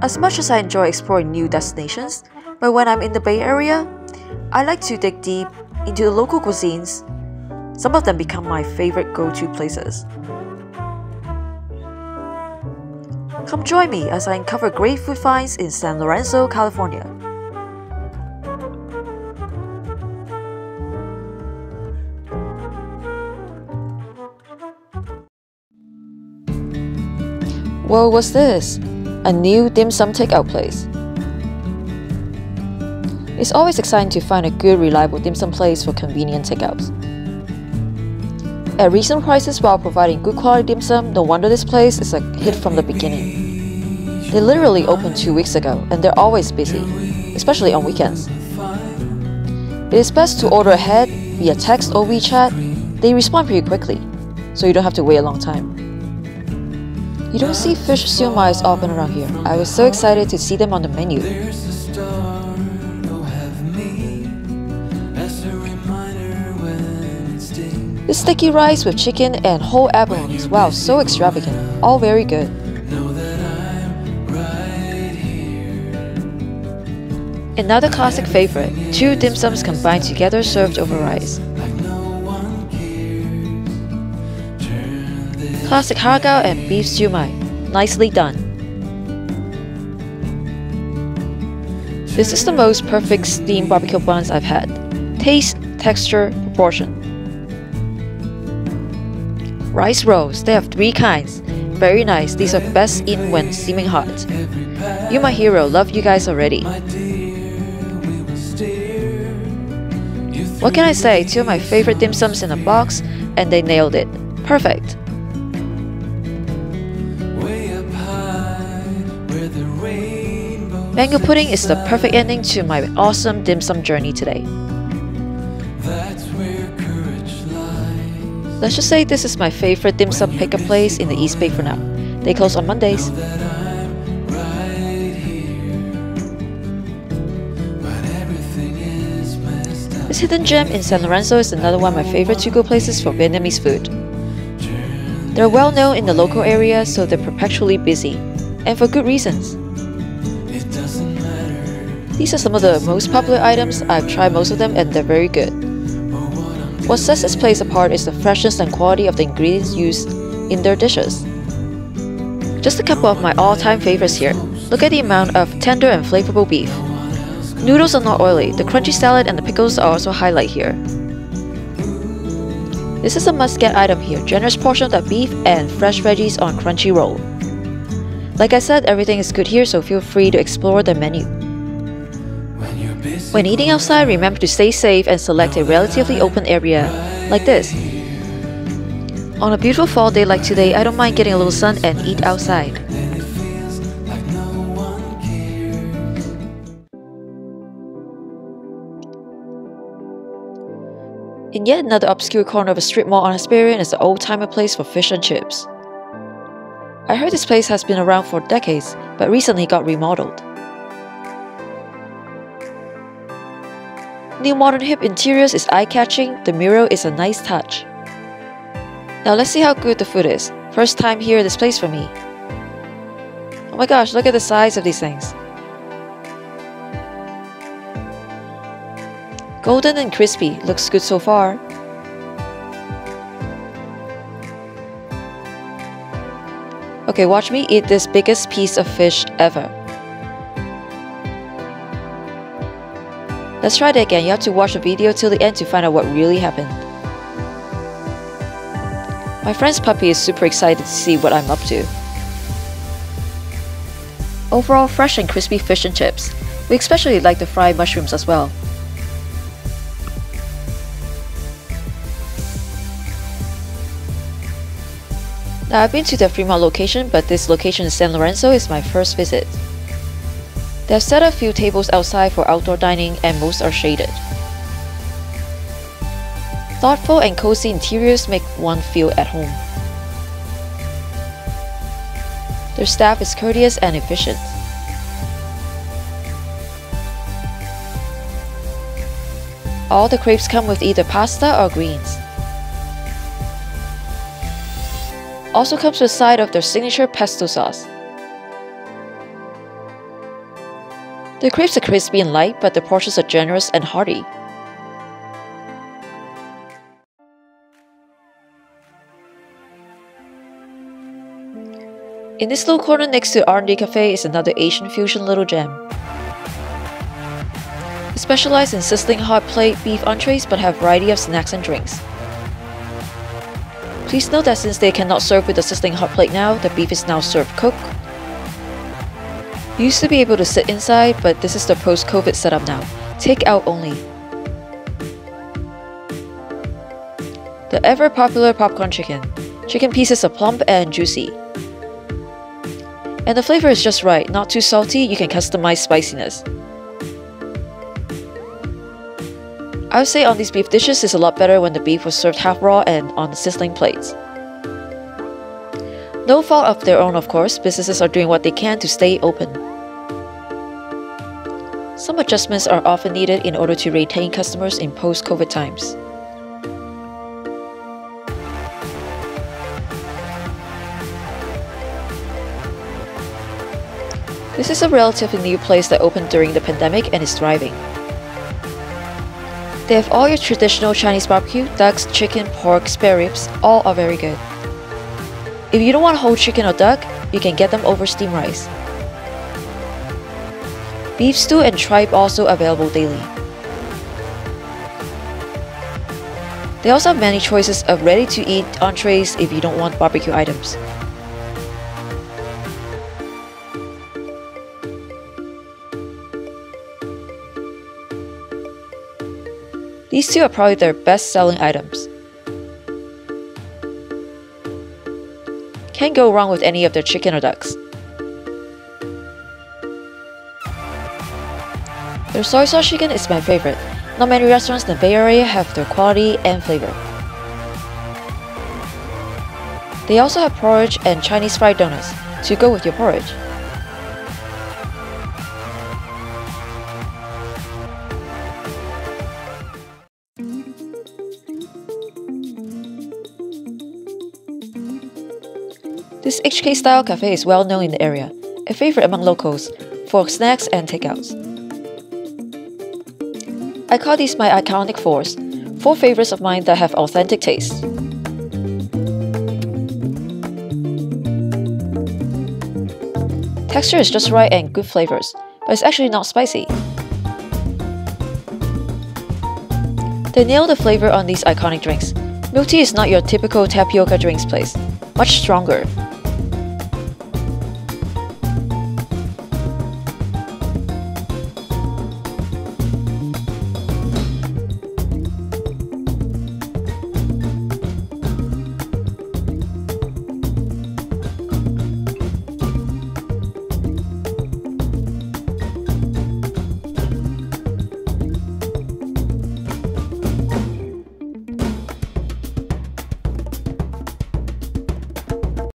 As much as I enjoy exploring new destinations, but when I'm in the Bay Area, I like to dig deep into the local cuisines. Some of them become my favorite go-to places. Come join me as I uncover great food finds in San Lorenzo, California. Well, what's this? A new dim sum takeout place. It's always exciting to find a good, reliable dim sum place for convenient takeouts. At recent prices while providing good quality dim sum, no wonder this place is a hit from the beginning. They literally opened 2 weeks ago and they're always busy, especially on weekends. It is best to order ahead via text or WeChat. They respond pretty quickly, so you don't have to wait a long time. You don't see fish siu mai often around here. I was so excited to see them on the menu. This sticky rice with chicken and whole abalone. Wow, so extravagant. All very good. Another classic favorite, two dim sums combined together served over rice. Classic har gow and beef siu mai. Nicely done. This is the most perfect steamed barbecue buns I've had. Taste, texture, proportion. Rice rolls, they have 3 kinds. Very nice, these are best eaten when steaming hot. You my hero, love you guys already. What can I say, 2 of my favorite dim sums in a box and they nailed it. Perfect! Mango pudding is the perfect ending to my awesome dim sum journey today. Let's just say this is my favorite dim sum pickup place in the East Bay for now. They close on Mondays. This hidden gem in San Lorenzo is another one of my favorite to-go places for Vietnamese food. They're well known in the local area, so they're perpetually busy, and for good reasons. These are some of the most popular items. I've tried most of them and they're very good. What sets this place apart is the freshness and quality of the ingredients used in their dishes. Just a couple of my all-time favorites here. Look at the amount of tender and flavorful beef. Noodles are not oily, the crunchy salad and the pickles are also a highlight here. This is a must-get item here, generous portion of that beef and fresh veggies on crunchy roll. Like I said, everything is good here, so feel free to explore the menu. When eating outside, remember to stay safe and select a relatively open area, like this. On a beautiful fall day like today, I don't mind getting a little sun and eat outside. In yet another obscure corner of a strip mall on Hesperian is the old-timer place for fish and chips. I heard this place has been around for decades, but recently got remodeled. New modern hip interiors is eye-catching, the mural is a nice touch. Now let's see how good the food is. First time here at this place for me. Oh my gosh, look at the size of these things. Golden and crispy, looks good so far. Okay, watch me eat this biggest piece of fish ever. Let's try that again. You have to watch the video till the end to find out what really happened. My friend's puppy is super excited to see what I'm up to. Overall, fresh and crispy fish and chips. We especially like the fried mushrooms as well. Now I've been to the Fremont location, but this location in San Lorenzo is my first visit. They have set a few tables outside for outdoor dining and most are shaded. Thoughtful and cozy interiors make one feel at home. Their staff is courteous and efficient. All the crepes come with either pasta or greens. Also comes with a side of their signature pesto sauce. The crepes are crispy and light, but the portions are generous and hearty. In this little corner next to R&D Cafe is another Asian fusion little gem. They specialize in sizzling hot plate beef entrees but have a variety of snacks and drinks. Please note that since they cannot serve with a sizzling hot plate now, the beef is now served cooked. You used to be able to sit inside, but this is the post-COVID setup now. Take out only. The ever-popular popcorn chicken. Chicken pieces are plump and juicy. And the flavor is just right, not too salty, you can customize spiciness. I would say on these beef dishes it's a lot better when the beef was served half raw and on the sizzling plates. No fault of their own of course, businesses are doing what they can to stay open. Some adjustments are often needed in order to retain customers in post-COVID times. This is a relatively new place that opened during the pandemic and is thriving. They have all your traditional Chinese barbecue, ducks, chicken, pork, spare ribs, all are very good. If you don't want whole chicken or duck, you can get them over steamed rice. Beef stew and tripe also available daily. They also have many choices of ready-to-eat entrees if you don't want barbecue items. These two are probably their best-selling items. Can't go wrong with any of their chicken or ducks. Their soy sauce chicken is my favorite. Not many restaurants in the Bay Area have their quality and flavor. They also have porridge and Chinese fried donuts to go with your porridge. This HK-style cafe is well known in the area, a favorite among locals, for snacks and takeouts. I call these my iconic fours, four favorites of mine that have authentic taste. Texture is just right and good flavors, but it's actually not spicy. They nail the flavor on these iconic drinks. Milk tea is not your typical tapioca drinks place, much stronger.